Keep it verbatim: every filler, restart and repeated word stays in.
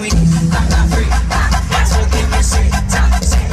we need. I'm not free. That's what give me sweet. Time to